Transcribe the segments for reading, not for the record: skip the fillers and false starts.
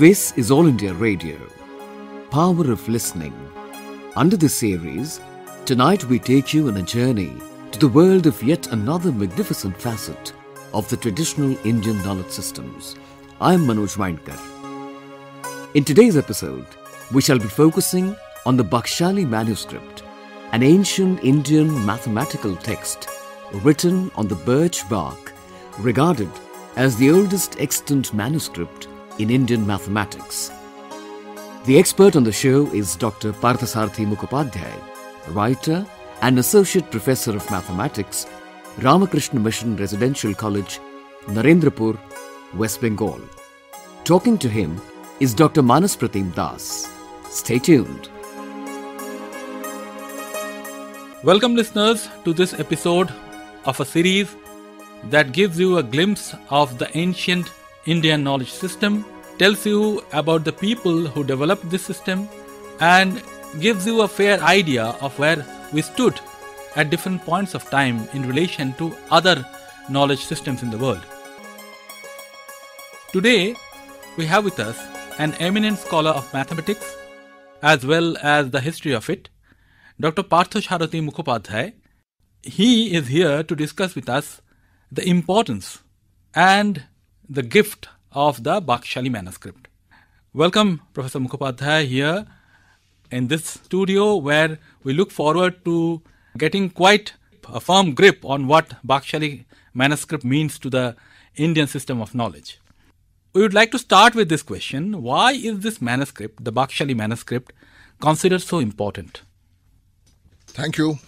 This is All India Radio, Power of Listening. Under this series, tonight we take you on a journey to the world of yet another magnificent facet of the traditional Indian knowledge systems. I am Manoj Mainkar. In today's episode, we shall be focusing on the Bakhshali Manuscript, an ancient Indian mathematical text written on the birch bark, regarded as the oldest extant manuscript in Indian mathematics. The expert on the show is Dr. Parthasarathy Mukhopadhyay, writer and Associate Professor of Mathematics, Ramakrishna Mission Residential College, Narendrapur, West Bengal. Talking to him is Dr. Manas Pratim Das. Stay tuned. Welcome listeners to this episode of a series that gives you a glimpse of the ancient Indian knowledge system, tells you about the people who developed this system, and gives you a fair idea of where we stood at different points of time in relation to other knowledge systems in the world. Today, we have with us an eminent scholar of mathematics as well as the history of it, Dr. Parthasarathy Mukhopadhyay. He is here to discuss with us the importance and the gift of the Bakhshali manuscript. Welcome, Professor Mukhopadhyay, here in this studio where we look forward to getting quite a firm grip on what Bakhshali manuscript means to the Indian system of knowledge. We would like to start with this question: why is this manuscript, the Bakhshali manuscript, considered so important? Thank you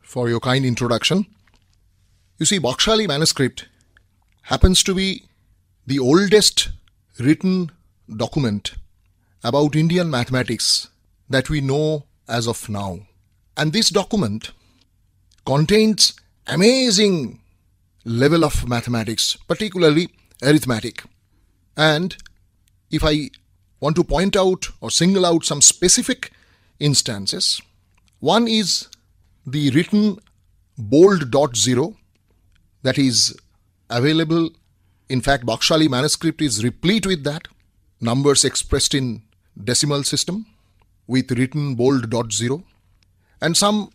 for your kind introduction. You see, Bakhshali manuscript happens to be the oldest written document about Indian mathematics that we know as of now. And this document contains amazing level of mathematics, particularly arithmetic. And if I want to point out or single out some specific instances, one is the written bold .0 that is available. In fact, Bakhshali manuscript is replete with that. Numbers expressed in decimal system with written bold .0 and some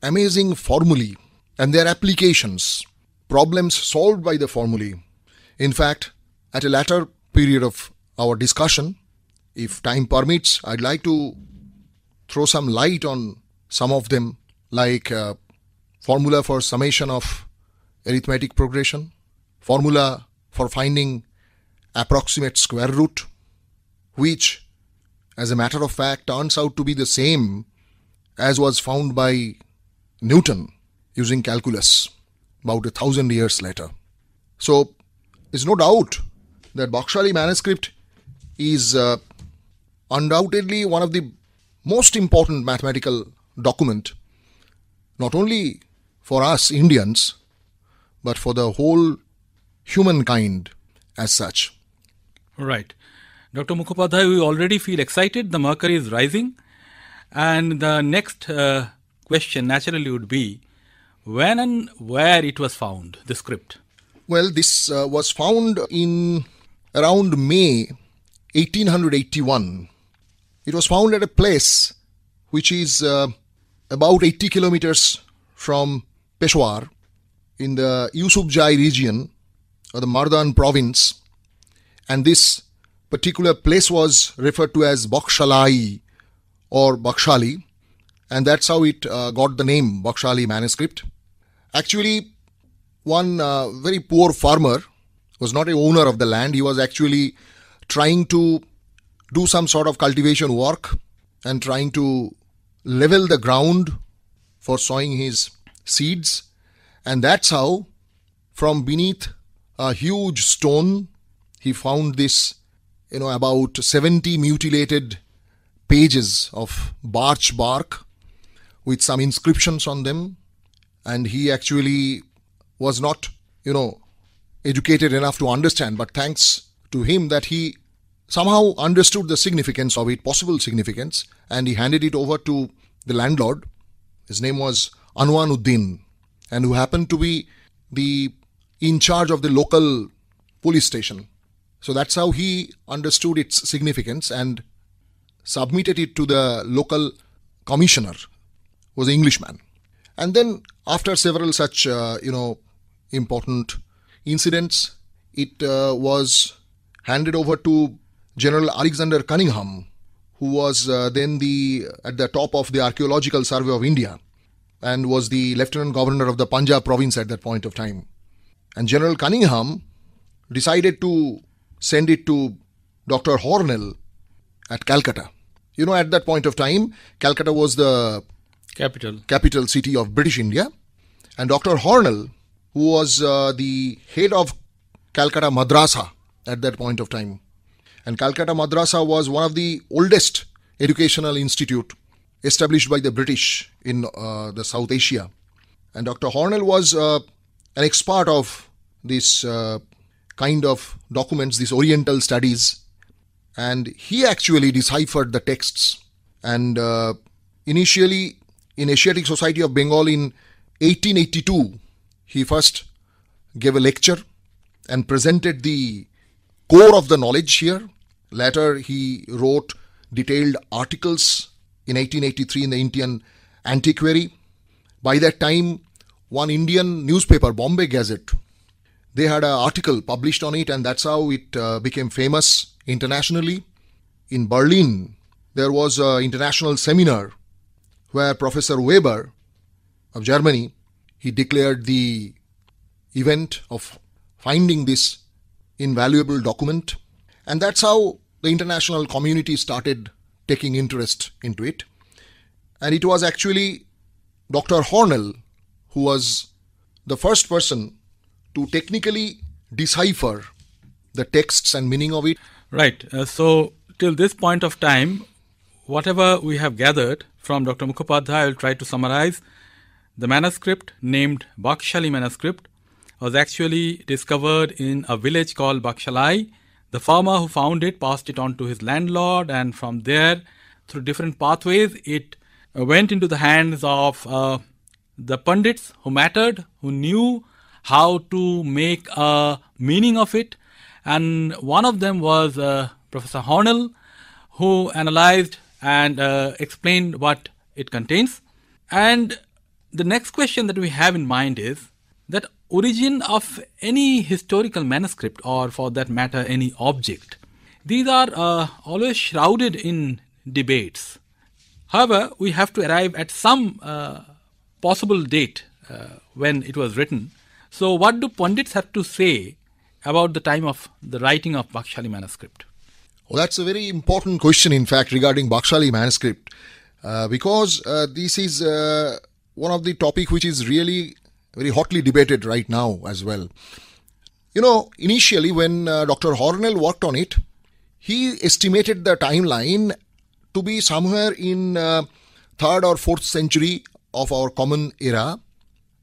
amazing formulae and their applications, problems solved by the formulae. In fact, at a later period of our discussion, if time permits, I'd like to throw some light on some of them, like formula for summation of arithmetic progression, formula for finding approximate square root, which as a matter of fact turns out to be the same as was found by Newton using calculus about 1,000 years later. So there's no doubt that Bakhshali manuscript is undoubtedly one of the most important mathematical document, not only for us Indians, but for the whole humankind as such. Right. Dr. Mukhopadhyay, we already feel excited. The mercury is rising. And the next question naturally would be, when and where it was found, the script? Well, this was found in around May 1881. It was found at a place which is about 80 kilometers from Peshawar in the Yusuf Jai region, or the Mardan province, and this particular place was referred to as Bakhshalai or Bakhshali, and that's how it got the name Bakhshali manuscript. Actually, one very poor farmer was not an owner of the land. He was actually trying to do some sort of cultivation work and trying to level the ground for sowing his seeds, and that's how from beneath a huge stone he found this, about 70 mutilated pages of birch bark with some inscriptions on them, and he actually was not educated enough to understand, but thanks to him that he somehow understood the significance of it, possible significance, and he handed it over to the landlord. His name was Anwan Uddin, and who happened to be the in charge of the local police station. So that's how he understood its significance and submitted it to the local commissioner, who was an Englishman. And then after several such, important incidents, it was handed over to General Alexander Cunningham, who was then at the top of the Archaeological Survey of India and was the Lieutenant Governor of the Punjab province at that point of time. And General Cunningham decided to send it to Dr. Hornell at Calcutta. At that point of time, Calcutta was the capital city of British India. And Dr. Hornell, who was the head of Calcutta Madrasa at that point of time. And Calcutta Madrasa was one of the oldest educational institutes established by the British in the South Asia. And Dr. Hornell was an expert of this kind of documents, these Oriental studies. And he actually deciphered the texts. And initially, in Asiatic Society of Bengal in 1882, he first gave a lecture and presented the core of the knowledge here. Later, he wrote detailed articles in 1883 in the Indian Antiquary. By that time, one Indian newspaper, Bombay Gazette, they had an article published on it, and that's how it became famous internationally. In Berlin, there was an international seminar where Professor Weber of Germany, he declared the event of finding this invaluable document. And that's how the international community started taking interest into it. And it was actually Dr. Hornell who was the first person to technically decipher the texts and meaning of it. Right. So till this point of time, whatever we have gathered from Dr. Mukhopadhyay, I will try to summarize. The manuscript named Bakhshali Manuscript was actually discovered in a village called Bakhshali. The farmer who found it passed it on to his landlord, and from there, through different pathways, it went into the hands of the pundits who mattered, who knew how to make a meaning of it. And one of them was Professor Hornell, who analyzed and explained what it contains. And the next question that we have in mind is that origin of any historical manuscript, or for that matter any object, these are always shrouded in debates. However, we have to arrive at some possible date when it was written. So what do pundits have to say about the time of the writing of Bakhshali manuscript? Well, that's a very important question, in fact, regarding Bakhshali manuscript, because this is one of the topic which is really very hotly debated right now as well. Initially when Dr. Hornell worked on it, he estimated the timeline to be somewhere in 3rd or 4th century of our common era.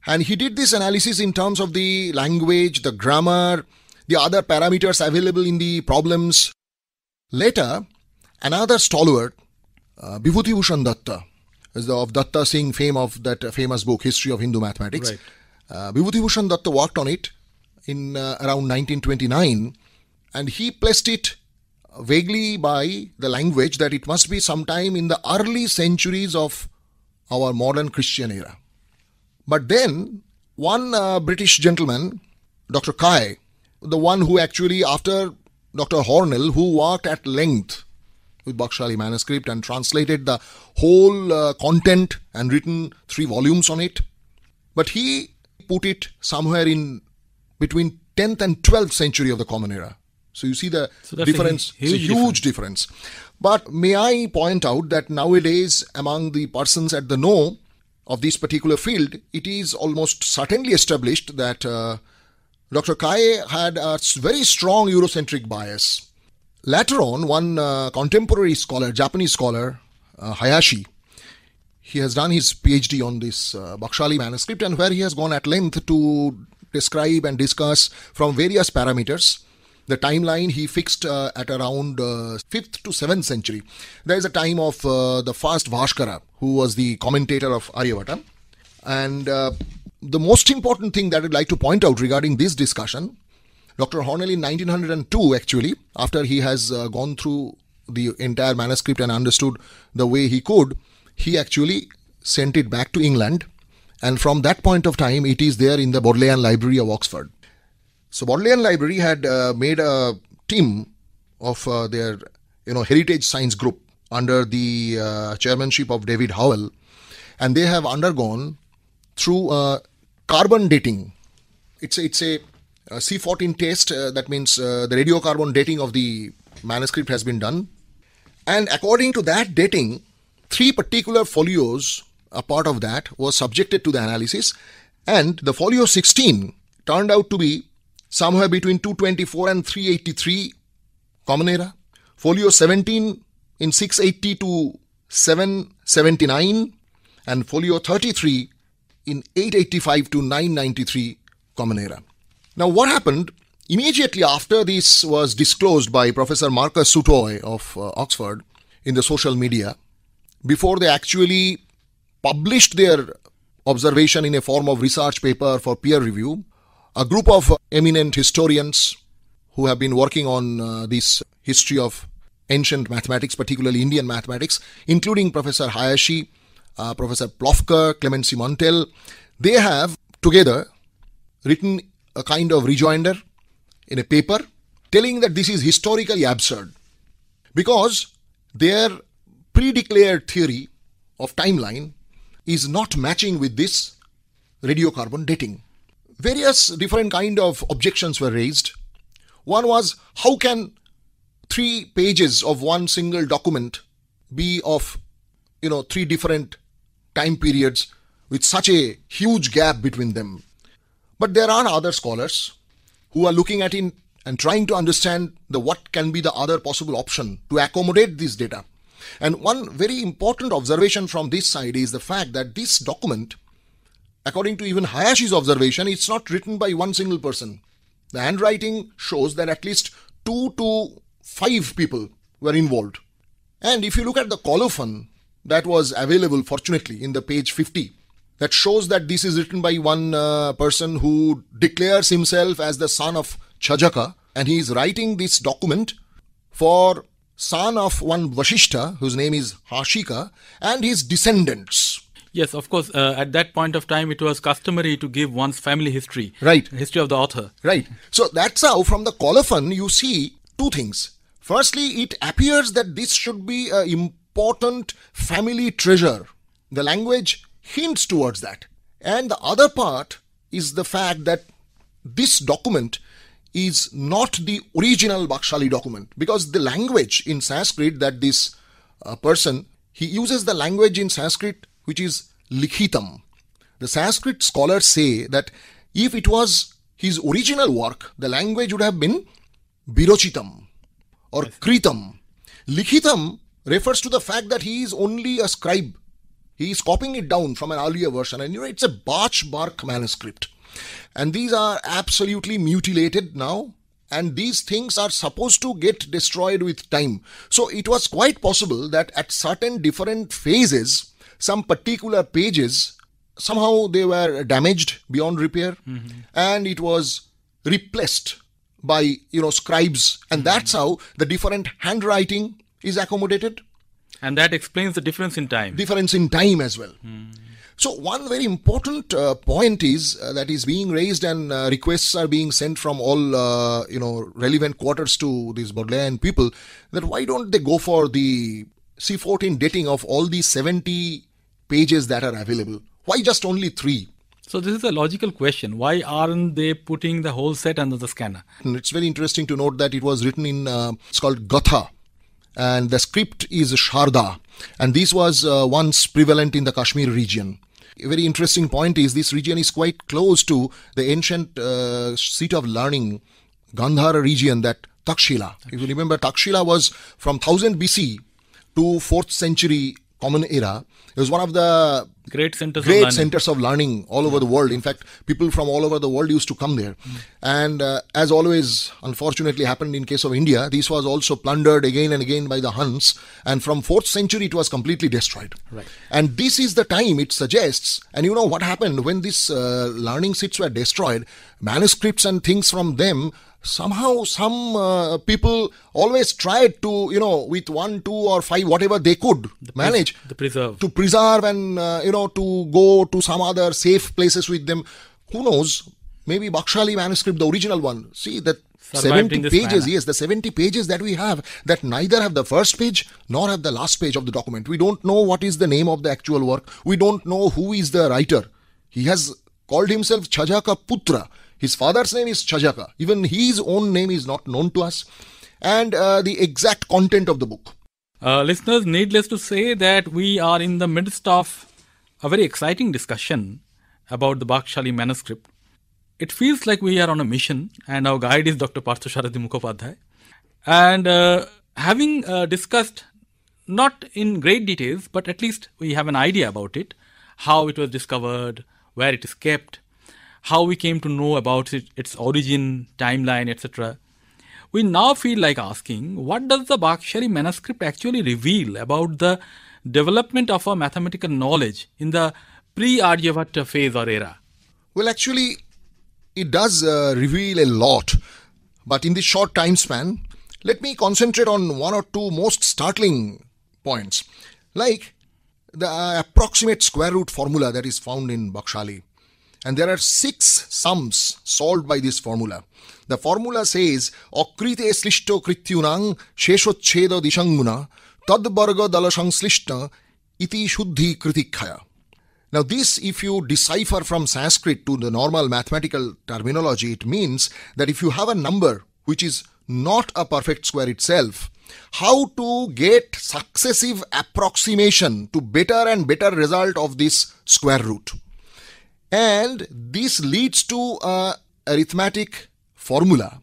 And he did this analysis in terms of the language, the grammar, the other parameters available in the problems. Later, another stalwart, Bibhutibhushan Datta, of Datta Singh fame, of that famous book, History of Hindu Mathematics. Right. Bibhutibhushan Datta worked on it in around 1929, and he placed it vaguely by the language that it must be sometime in the early centuries of our modern Christian era. But then one British gentleman, Dr. Kai, the one who actually, after Dr. Hornell, who worked at length with Bakhshali manuscript and translated the whole content and written 3 volumes on it. But he put it somewhere in between 10th and 12th century of the common era. So you see the difference, a huge difference. But may I point out that nowadays among the persons at the know of this particular field, it is almost certainly established that Dr. Kai had a very strong Eurocentric bias. Later on, one contemporary scholar, Japanese scholar, Hayashi, he has done his PhD on this Bakhshali manuscript, and where he has gone at length to describe and discuss from various parameters. The timeline he fixed at around 5th to 7th century. There is a time of the first Bhaskara, who was the commentator of Aryabhata. And the most important thing that I'd like to point out regarding this discussion Dr. Hornell in 1902, actually, after he has gone through the entire manuscript and understood the way he could, he actually sent it back to England. And from that point of time, it is there in the Bodleian Library of Oxford. So Bodleian Library had made a team of their heritage science group under the chairmanship of David Howell, and they have undergone through carbon dating. It's a C14 test, that means the radiocarbon dating of the manuscript has been done, and according to that dating, three particular folios, a part of that, was subjected to the analysis, and the folio 16 turned out to be somewhere between 224 and 383 common era. Folio 17 in 680 to 779, and folio 33 in 885 to 993 common era. Now what happened immediately after this was disclosed by Professor Marcus du Sautoy of Oxford in the social media, before they actually published their observation in a form of research paper for peer review, a group of eminent historians who have been working on this history of ancient mathematics, particularly Indian mathematics, including Professor Hayashi, Professor Plofker, Clemency Montel, they have together written a kind of rejoinder in a paper telling that this is historically absurd, because their pre-declared theory of timeline is not matching with this radiocarbon dating. Various different kind of objections were raised. One was, how can 3 pages of one single document be of 3 different time periods with such a huge gap between them? But there are other scholars who are looking at it and trying to understand what can be the other possible option to accommodate this data. And one very important observation from this side is the fact that this document, according to even Hayashi's observation, it's not written by one single person. The handwriting shows that at least 2 to 5 people were involved. And if you look at the colophon that was available, fortunately, in the page 50, that shows that this is written by one person who declares himself as the son of Chajaka, and he is writing this document for son of one Vashishta, whose name is Hashika, and his descendants. Yes, of course. At that point of time, it was customary to give one's family history. Right. History of the author. Right. So that's how, from the colophon, you see 2 things. Firstly, it appears that this should be an important family treasure. The language hints towards that. And the other part is the fact that this document is not the original Bakhshali document, because the language in Sanskrit that this person, he uses the language in Sanskrit which is likhitam. The Sanskrit scholars say that if it was his original work, the language would have been birochitam or kritam. Likhitam refers to the fact that he is only a scribe. He is copying it down from an earlier version, and it's a Bach manuscript. And these are absolutely mutilated now, and these things are supposed to get destroyed with time. So it was quite possible that at certain different phases, some particular pages, somehow they were damaged beyond repair, and it was replaced by scribes, and that's how the different handwriting is accommodated. And that explains the difference in time. Difference in time as well. So one very important point is that is being raised, and requests are being sent from all relevant quarters to these Bodleian people, that why don't they go for the C14 dating of all the 70 pages that are available? Why just only 3? So this is a logical question. Why aren't they putting the whole set under the scanner? And it's very interesting to note that it was written in, it's called Gatha, and the script is Sharda, and this was once prevalent in the Kashmir region. A very interesting point is this region is quite close to the ancient seat of learning, Gandhara region, that Takshila. If you remember, Takshila was from 1000 BC to 4th century Common Era. It was one of the Great centers of learning all over the world. In fact, people from all over the world used to come there. And as always, unfortunately happened in case of India, this was also plundered again and again by the Huns. And from 4th century, it was completely destroyed. Right. And this is the time it suggests. And you know what happened when these learning seats were destroyed, manuscripts and things from them, somehow some people always tried to, you know, with 1, 2 or 5, whatever they could manage to preserve and, to go to some other safe places with them. Who knows? Maybe Bakhshali manuscript, the original one. See that 70 pages, yes, the 70 pages that we have, that neither have the first page nor have the last page of the document. We don't know what is the name of the actual work. We don't know who is the writer. He has called himself Chajaka Putra. His father's name is Chajaka. Even his own name is not known to us. And the exact content of the book. Listeners, needless to say that we are in the midst of a very exciting discussion about the Bakhshali manuscript. It feels like we are on a mission, and our guide is Dr. Parthasarathy Mukhopadhyay. And having discussed, not in great details, but at least we have an idea about it, how it was discovered, where it is kept, how we came to know about it, its origin, timeline, etc. We now feel like asking, what does the Bakhshali manuscript actually reveal about the development of our mathematical knowledge in the pre-Aryabhata phase or era? Well, actually, it does reveal a lot. But in this short time span, let me concentrate on one or two most startling points, like the approximate square root formula that is found in Bakhshali. And there are 6 sums solved by this formula. The formula says, Okrite slishto krityunang sheshocheda dishanguna tad barga dalashang slishta iti shuddhi kritikhaya. Now this, if you decipher from Sanskrit to the normal mathematical terminology, it means that if you have a number which is not a perfect square itself, how to get successive approximation to better and better result of this square root. And this leads to an arithmetic formula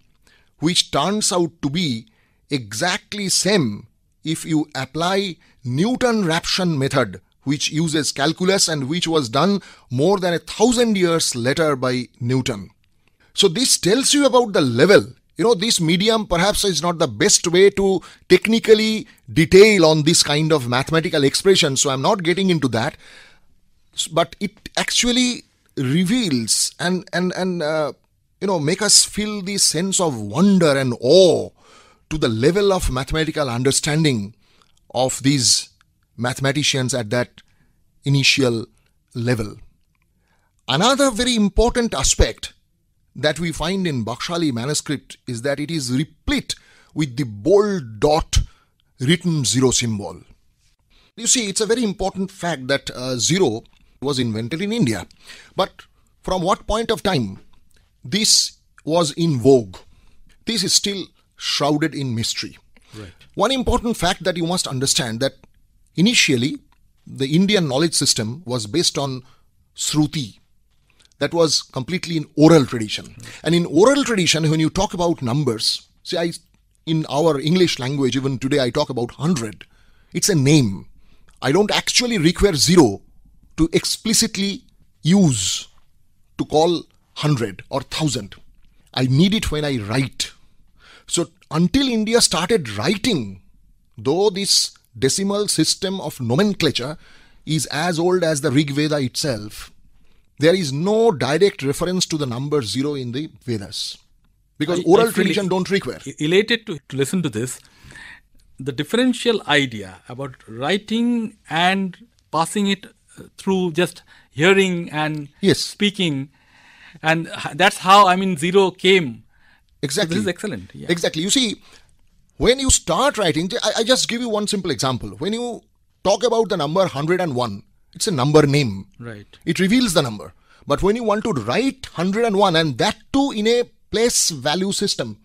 which turns out to be exactly same if you apply Newton-Raphson method, which uses calculus and which was done more than 1,000 years later by Newton. So this tells you about the level. You know, this medium perhaps is not the best way to technically detail on this kind of mathematical expression, so I'm not getting into that. But it actually reveals and make us feel the sense of wonder and awe to the level of mathematical understanding of these mathematicians at that initial level. Another very important aspect that we find in Bakhshali manuscript is that it is replete with the bold dot written zero symbol. You see, it's a very important fact that zero was invented in India. But from what point of time this was in vogue? This is still shrouded in mystery. Right. One important fact that you must understand that initially the Indian knowledge system was based on Shruti. That was completely in oral tradition. Right. And in oral tradition, when you talk about numbers, see, in our English language, even today, I talk about 100. It's a name. I don't actually require zero to explicitly use to call 100 or 1,000. I need it when I write. So until India started writing, though this decimal system of nomenclature is as old as the Rig Veda itself, there is no direct reference to the number zero in the Vedas. Because oral tradition don't require. Elated to listen to this, the differential idea about writing and passing it through just hearing and speaking, and that's how zero came. Exactly. So this is excellent. Yeah. Exactly. You see, when you start writing, I just give you one simple example. When you talk about the number 101, it's a number name. Right. It reveals the number. But when you want to write 101, and that too in a place value system,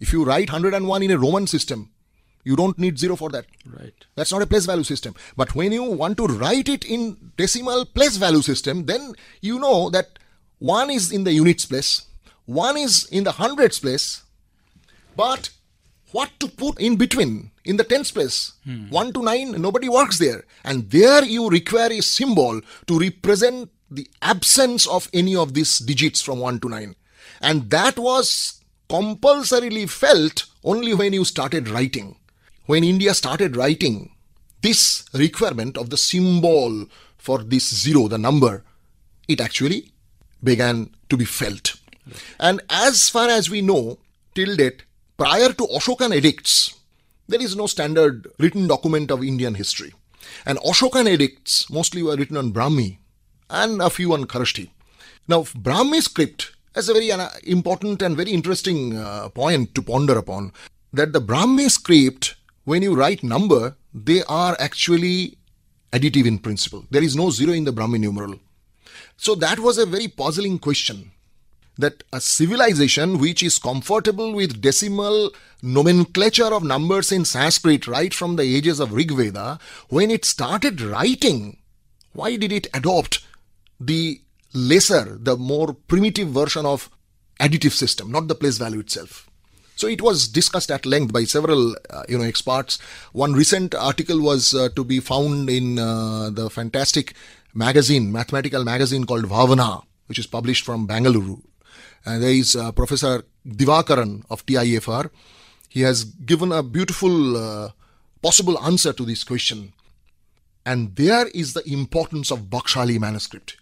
if you write 101 in a Roman system, you don't need zero for that. Right. That's not a place value system. But when you want to write it in decimal place value system, then you know that 1 is in the units place, 1 is in the hundreds place. But what to put in between in the tenth place. 1 to 9, nobody works there. And there you require a symbol to represent the absence of any of these digits from 1 to 9. And that was compulsorily felt only when you started writing. When India started writing, this requirement of the symbol for this zero, the number, it actually began to be felt. And as far as we know, till date, prior to Ashokan edicts, there is no standard written document of Indian history. And Ashokan edicts mostly were written on Brahmi and a few on Kharashti. Now, Brahmi script is a very important and very interesting point to ponder upon, that the Brahmi script, when you write number, they are actually additive in principle. There is no zero in the Brahmi numeral. So that was a very puzzling question, that a civilization which is comfortable with decimal nomenclature of numbers in Sanskrit right from the ages of Rig Veda, when it started writing, why did it adopt the lesser, the more primitive version of additive system, not the place value itself? So it was discussed at length by several experts. One recent article was to be found in the fantastic magazine, mathematical magazine called Bhavana, which is published from Bengaluru. And there is Professor Divakaran of TIFR. He has given a beautiful possible answer to this question. And there is the importance of Bakhshali manuscript.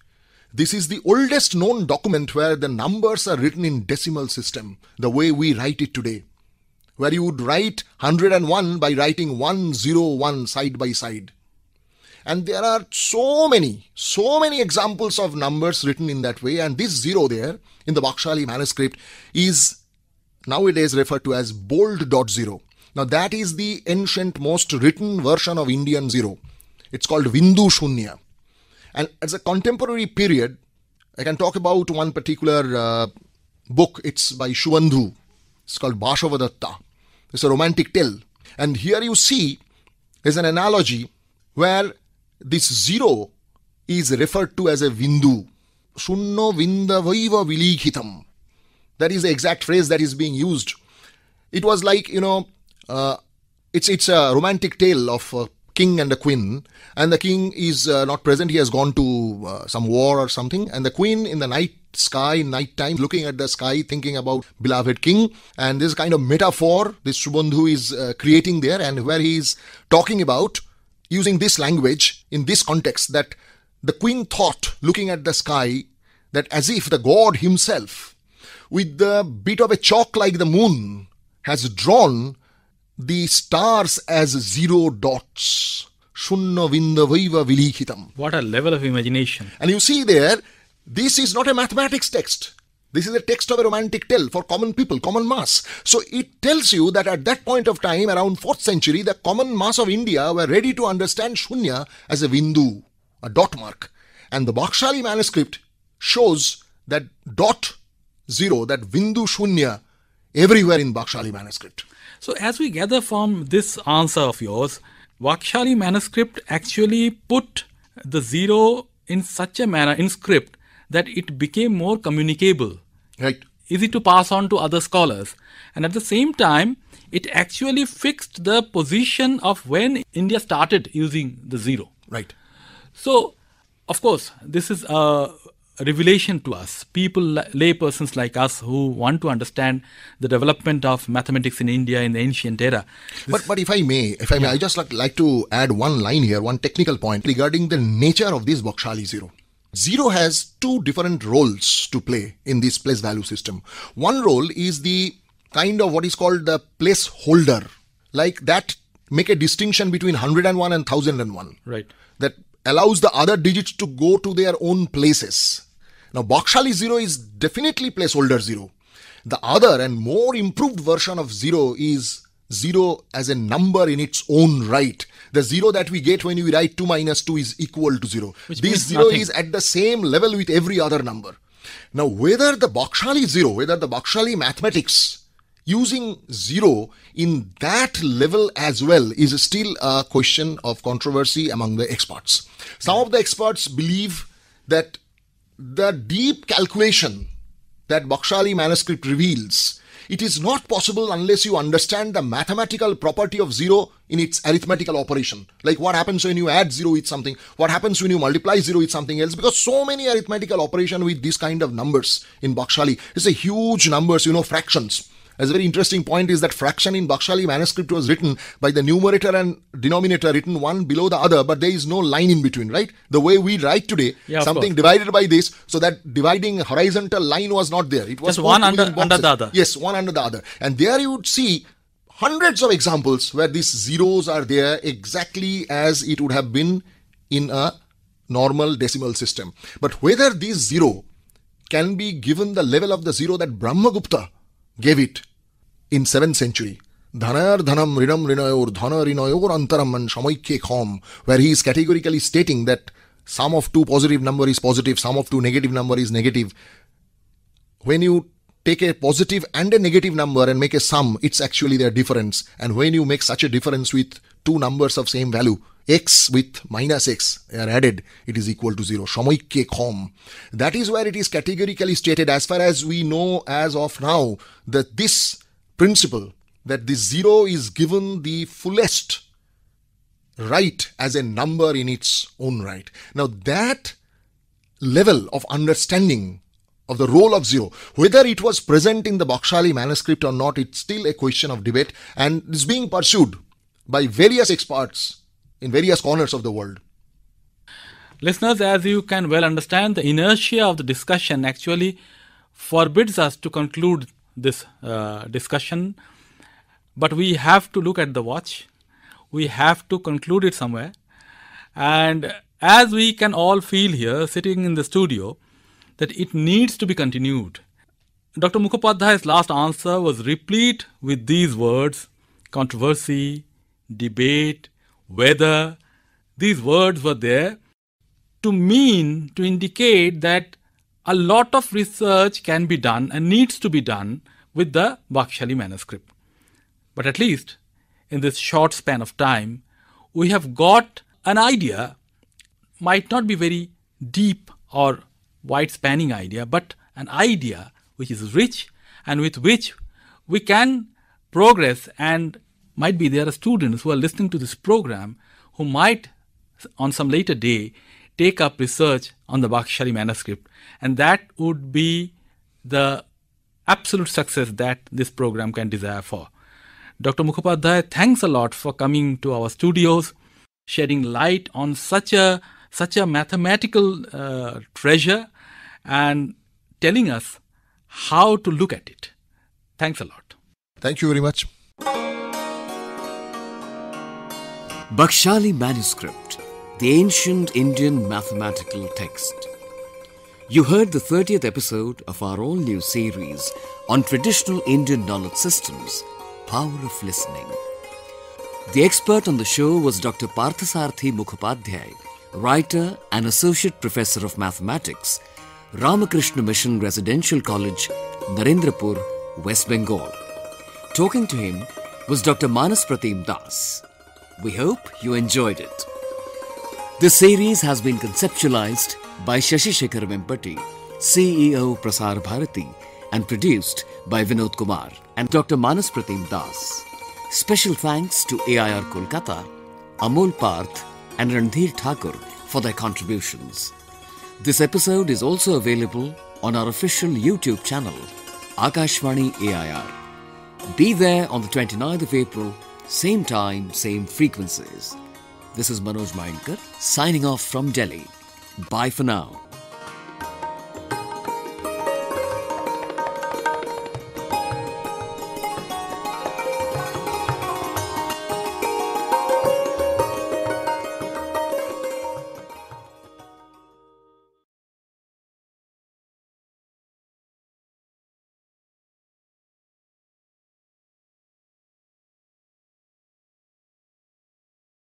This is the oldest known document where the numbers are written in decimal system, the way we write it today, where you would write 101 by writing 101 side by side. And there are so many examples of numbers written in that way. And this zero there in the Bakhshali manuscript is nowadays referred to as bold.0. Now that is the ancient most written version of Indian zero. It's called Vindu Shunya. And as a contemporary period, I can talk about one particular book. It's by Subandhu. It's called Bhaskara Datta. It's a romantic tale. And here you see there's an analogy where this zero is referred to as a Vindu. Shunno Vindavaiva Vilikhitam. That is the exact phrase that is being used. It was like, it's a romantic tale of a king and a queen. And the king is not present. He has gone to some war or something. And the queen in the night time, looking at the sky, thinking about beloved king. And this kind of metaphor, this Subandhu is creating there, and where he is talking about, using this language in this context, that the queen thought, looking at the sky, that as if the god himself, with the bit of a chalk like the moon, has drawn the stars as zero dots. Shunna vindavaiva vilikhitam. What a level of imagination. And you see there, this is not a mathematics text. This is a text of a romantic tale for common people, common mass. So it tells you that at that point of time, around 4th century, the common mass of India were ready to understand Shunya as a Vindu, a dot mark. And the Bakhshali manuscript shows that dot zero, that Vindu Shunya, everywhere in Bakhshali manuscript. So as we gather from this answer of yours, Bakhshali manuscript actually put the zero in such a manner in script that it became more communicable, right? Easy to pass on to other scholars. And at the same time, it actually fixed the position of when India started using the zero. Right. So, of course, this is a revelation to us, people, lay persons like us who want to understand the development of mathematics in India in the ancient era. But if I may, I just like to add one line here, one technical point regarding the nature of this Bakhshali zero. Zero has two different roles to play in this place value system. One role is the kind of what is called the placeholder, like that make a distinction between 101 and 1001. Right. That allows the other digits to go to their own places. Now, Bakhshali zero is definitely placeholder zero. The other and more improved version of zero is zero as a number in its own right. The zero that we get when we write 2 minus 2 is equal to 0. This zero is at the same level with every other number. Now, whether the Bakhshali zero, whether the Bakhshali mathematics using zero in that level as well is still a question of controversy among the experts. Some of the experts believe that the deep calculation that Bakhshali manuscript reveals It is not possible unless you understand the mathematical property of zero in its arithmetical operation. Like what happens when you add zero with something, what happens when you multiply zero with something else, because so many arithmetical operation with these kind of numbers in Bakhshali. It's a huge numbers, you know, fractions. As a very interesting point is that fraction in Bakhshali manuscript was written by the numerator and denominator written one below the other, but there is no line in between, right? The way we write today, something divided by this, so that dividing horizontal line was not there. It was just one under the other. Yes, one under the other. And there you would see hundreds of examples where these zeros are there exactly as it would have been in a normal decimal system. But whether this zero can be given the level of the zero that Brahmagupta gave it in 7th century, Dhanar Dhanam Rinam Rinayor Dhanar Rinayor Antaram and Shamaikhe Khom, where he is categorically stating that sum of two positive number is positive, sum of two negative number is negative. When you take a positive and a negative number and make a sum, it's actually their difference. And when you make such a difference with two numbers of same value, x with minus x are added, it is equal to zero. Shamoike khom. That is where it is categorically stated, as far as we know as of now, that this principle, that this zero is given the fullest right as a number in its own right. Now that level of understanding of the role of zero, whether it was present in the Bakhshali manuscript or not, it's still a question of debate, and is being pursued by various experts in various corners of the world. Listeners, as you can well understand, the inertia of the discussion actually forbids us to conclude this discussion, but we have to look at the watch. We have to conclude it somewhere. And as we can all feel here, sitting in the studio, that it needs to be continued. Dr. Mukhopadhyay's last answer was replete with these words: controversy, debate, whether. These words were there to mean, to indicate that a lot of research can be done and needs to be done with the Bakhshali manuscript. But at least in this short span of time, we have got an idea, might not be very deep or wide-spanning idea, but an idea which is rich and with which we can progress. And might be there are students who are listening to this program who might on some later day take up research on the Bakhshali manuscript, and that would be the absolute success that this program can desire for. Dr. Mukhopadhyay, thanks a lot for coming to our studios, shedding light on such a mathematical treasure and telling us how to look at it. Thanks a lot. Thank you very much. Bakhshali Manuscript, the ancient Indian mathematical text. You heard the 30th episode of our all-new series on traditional Indian knowledge systems, Power of Listening. The expert on the show was Dr. Parthasarathy Mukhopadhyay, writer and associate professor of mathematics, Ramakrishna Mission Residential College, Narendrapur, West Bengal. Talking to him was Dr. Manas Pratim Das. We hope you enjoyed it. This series has been conceptualized by Shashi Shekhar Vempati, CEO Prasar Bharati, and produced by Vinod Kumar and Dr. Manas Pratim Das. Special thanks to AIR Kolkata, Amol Parth and Randhir Thakur for their contributions. This episode is also available on our official YouTube channel, Akashvani AIR. Be there on the 29th of April, same time, same frequencies. This is Manoj Mainkar signing off from Delhi. Bye for now.